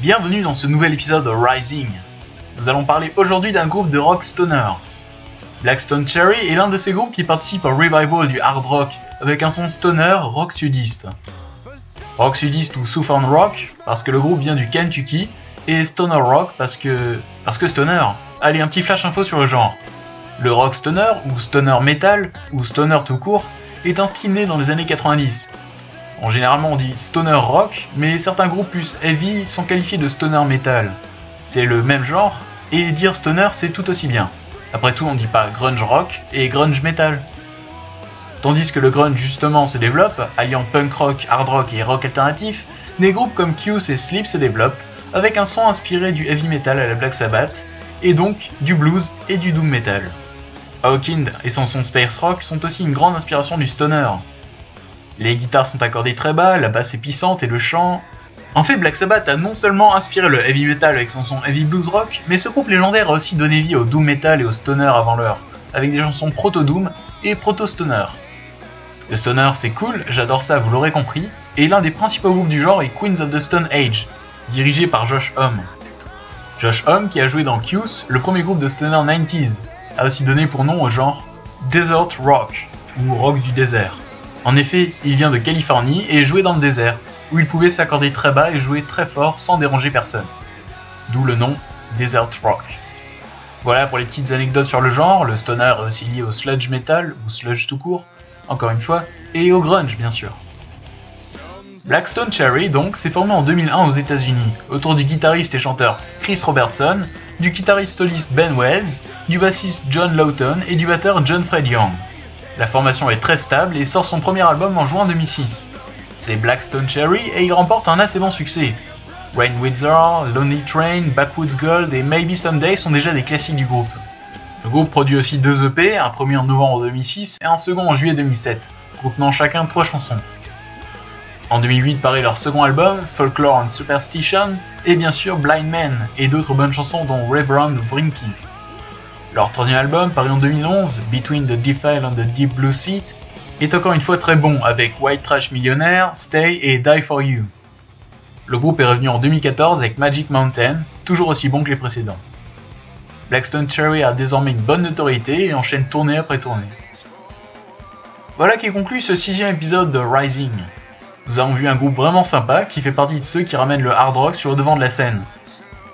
Bienvenue dans ce nouvel épisode Rising. Nous allons parler aujourd'hui d'un groupe de rock stoner. Black Stone Cherry est l'un de ces groupes qui participent au revival du hard rock avec un son stoner rock sudiste. Rock sudiste ou Southern Rock parce que le groupe vient du Kentucky et Stoner Rock parce que stoner. Allez, un petit flash info sur le genre. Le rock stoner ou stoner metal ou stoner tout court est un style né dans les années 90. Généralement on dit stoner rock, mais certains groupes plus heavy sont qualifiés de stoner metal. C'est le même genre, et dire stoner c'est tout aussi bien. Après tout on dit pas grunge rock et grunge metal. Tandis que le grunge justement se développe, alliant punk rock, hard rock et rock alternatif, des groupes comme Kyuss et Sleep se développent, avec un son inspiré du heavy metal à la Black Sabbath, et donc du blues et du doom metal. Hawkwind et son son space rock sont aussi une grande inspiration du stoner. Les guitares sont accordées très bas, la basse est puissante et le chant... En fait, Black Sabbath a non seulement inspiré le heavy metal avec son heavy blues rock, mais ce groupe légendaire a aussi donné vie au doom metal et au stoner avant l'heure, avec des chansons proto-doom et proto-stoner. Le stoner c'est cool, j'adore ça, vous l'aurez compris, et l'un des principaux groupes du genre est Queens of the Stone Age, dirigé par Josh Homme. Josh Homme, qui a joué dans Kyuss, le premier groupe de stoner 90s, a aussi donné pour nom au genre Desert Rock, ou Rock du désert. En effet, il vient de Californie et jouait dans le désert, où il pouvait s'accorder très bas et jouer très fort sans déranger personne. D'où le nom Desert Rock. Voilà pour les petites anecdotes sur le genre, le stoner est aussi lié au sludge metal, ou sludge tout court, encore une fois, et au grunge bien sûr. Black Stone Cherry donc s'est formé en 2001 aux États-Unis, autour du guitariste et chanteur Chris Robertson, du guitariste soliste Ben Wells, du bassiste John Lawton et du batteur John Fred Young. La formation est très stable et sort son premier album en juin 2006. C'est Black Stone Cherry et il remporte un assez bon succès. Rain Wizard, Lonely Train, Backwoods Gold et Maybe Someday sont déjà des classiques du groupe. Le groupe produit aussi deux EP, un premier en novembre 2006 et un second en juillet 2007, contenant chacun 3 chansons. En 2008 paraît leur second album, Folklore and Superstition, et bien sûr Blind Man et d'autres bonnes chansons dont Reverend Vrinky. Leur troisième album, paru en 2011, Between the Devil and the Deep Blue Sea, est encore une fois très bon avec White Trash Millionaire, Stay et Die for You. Le groupe est revenu en 2014 avec Magic Mountain, toujours aussi bon que les précédents. Black Stone Cherry a désormais une bonne notoriété et enchaîne tournée après tournée. Voilà qui conclut ce 6e épisode de Rising. Nous avons vu un groupe vraiment sympa qui fait partie de ceux qui ramènent le hard rock sur le devant de la scène.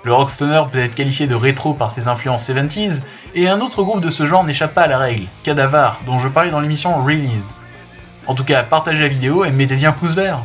Le rock stoner peut être qualifié de rétro par ses influences 70s, et un autre groupe de ce genre n'échappe pas à la règle, Kadavar, dont je parlais dans l'émission Released. En tout cas, partagez la vidéo et mettez-y un pouce vert.